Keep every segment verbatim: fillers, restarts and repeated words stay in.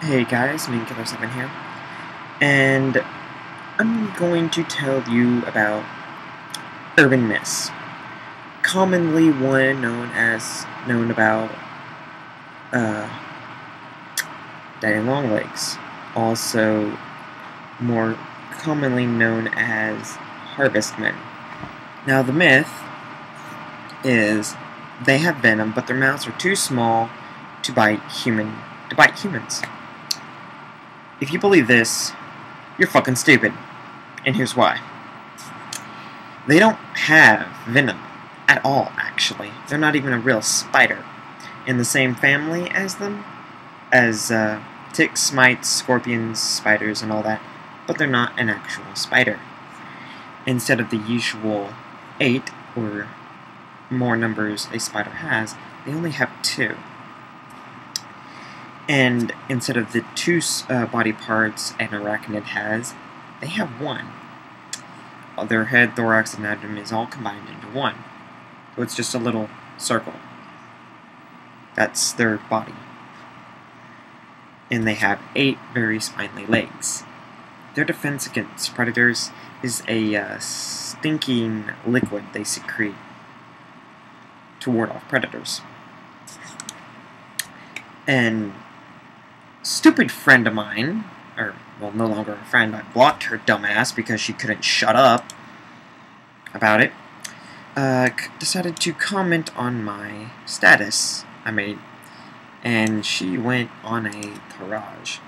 Hey guys, Mean Killer seven here, and I'm going to tell you about urban myths, commonly one known as known about uh, Daddy Longlegs, also more commonly known as Harvestmen. Now the myth is they have venom, but their mouths are too small to bite human to bite humans. If you believe this, you're fucking stupid. And here's why. They don't have venom at all, actually. They're not even a real spider. In the same family as them, as uh, ticks, mites, scorpions, spiders, and all that, but they're not an actual spider. Instead of the usual eight or more numbers a spider has, they only have two. And instead of the two uh, body parts an arachnid has, they have one. Their head, thorax, and abdomen is all combined into one. So it's just a little circle. That's their body. And they have eight very spindly legs. Their defense against predators is a uh, stinking liquid they secrete to ward off predators. And stupid friend of mine, or, well, no longer a friend, I blocked her dumbass because she couldn't shut up about it, uh, decided to comment on my status I made, and she went on a tirade.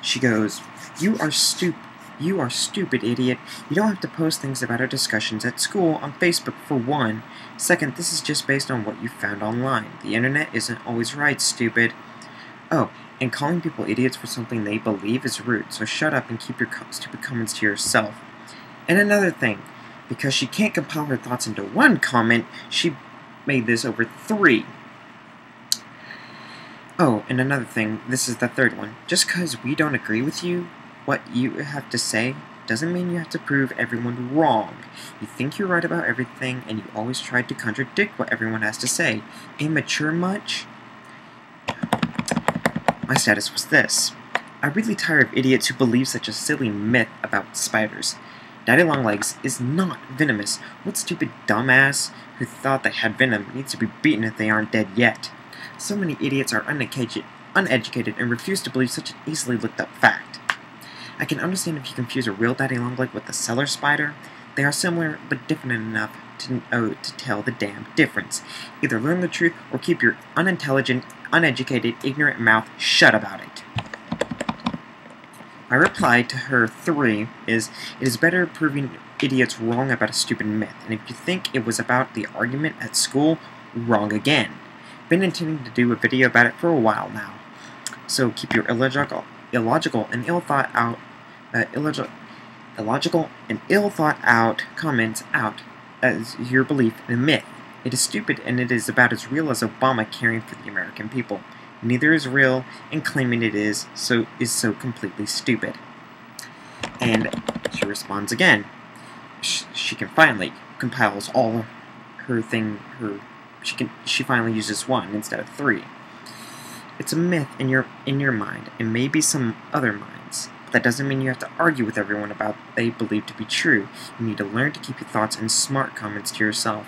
She goes, you are stupid, you are stupid idiot, you don't have to post things about our discussions at school on Facebook for one. Second, this is just based on what you found online. The internet isn't always right, stupid. Oh, and calling people idiots for something they believe is rude, so shut up and keep your co stupid comments to yourself. And another thing, because she can't compile her thoughts into one comment, she made this over three. Oh, and another thing, this is the third one. Just because we don't agree with you, what you have to say, doesn't mean you have to prove everyone wrong. You think you're right about everything, and you always try to contradict what everyone has to say. Immature much? My status was this. I'm really tired of idiots who believe such a silly myth about spiders. Daddy Longlegs is not venomous. What stupid dumbass who thought they had venom needs to be beaten if they aren't dead yet? So many idiots are uneducated, uneducated and refuse to believe such an easily looked up fact. I can understand if you confuse a real Daddy Longleg with a cellar spider. They are similar, but different enough to, oh, to tell the damn difference. Either learn the truth, or keep your unintelligent, uneducated, ignorant mouth shut about it. My reply to her three is, it is better proving idiots wrong about a stupid myth, and if you think it was about the argument at school, wrong again. Been intending to do a video about it for a while now, so keep your illogical, illogical and ill thought out, uh, illogical, illogical and ill thought out comments out as your belief in a myth. It is stupid, and it is about as real as Obama caring for the American people. Neither is real, and claiming it is so is so completely stupid. And she responds again. She, she can finally compiles all her thing. Her she can she finally uses one instead of three. It's a myth in your in your mind, and maybe some other minds. But that doesn't mean you have to argue with everyone about what they believe to be true. You need to learn to keep your thoughts and smart comments to yourself.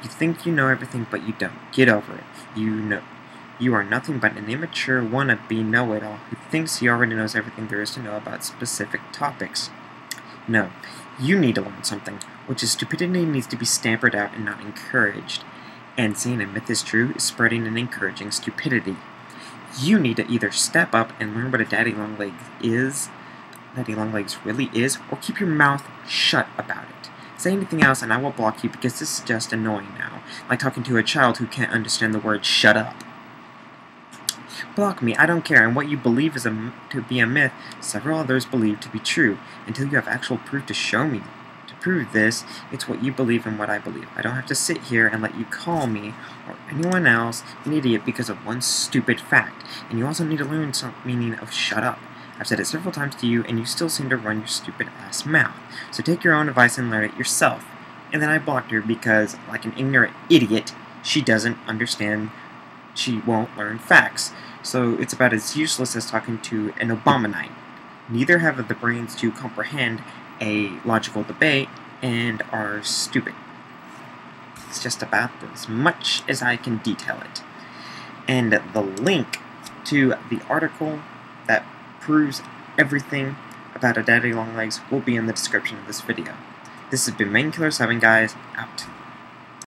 You think you know everything, but you don't. Get over it. You know, you are nothing but an immature wannabe know-it-all who thinks he already knows everything there is to know about specific topics. No, you need to learn something, which is stupidity needs to be stammered out and not encouraged. And saying a myth is true is spreading and encouraging stupidity. You need to either step up and learn what a Daddy Longlegs is, Daddy Longlegs really is, or keep your mouth shut about it. Say anything else and I will block you because this is just annoying now. Like talking to a child who can't understand the word shut up. Block me, I don't care, and what you believe is a, to be a myth, several others believe to be true. Until you have actual proof to show me. To prove this, it's what you believe and what I believe. I don't have to sit here and let you call me, or anyone else, an idiot because of one stupid fact. And you also need to learn some meaning of shut up. I've said it several times to you, and you still seem to run your stupid ass mouth. So take your own advice and learn it yourself. And then I blocked her because, like an ignorant idiot, she doesn't understand, she won't learn facts. so it's about as useless as talking to an Obamanite. Neither have the brains to comprehend a logical debate and are stupid. It's just about as much as I can detail it. And the link to the article that proves everything about a Daddy Longlegs will be in the description of this video. This has been Main Killer seven, guys, out.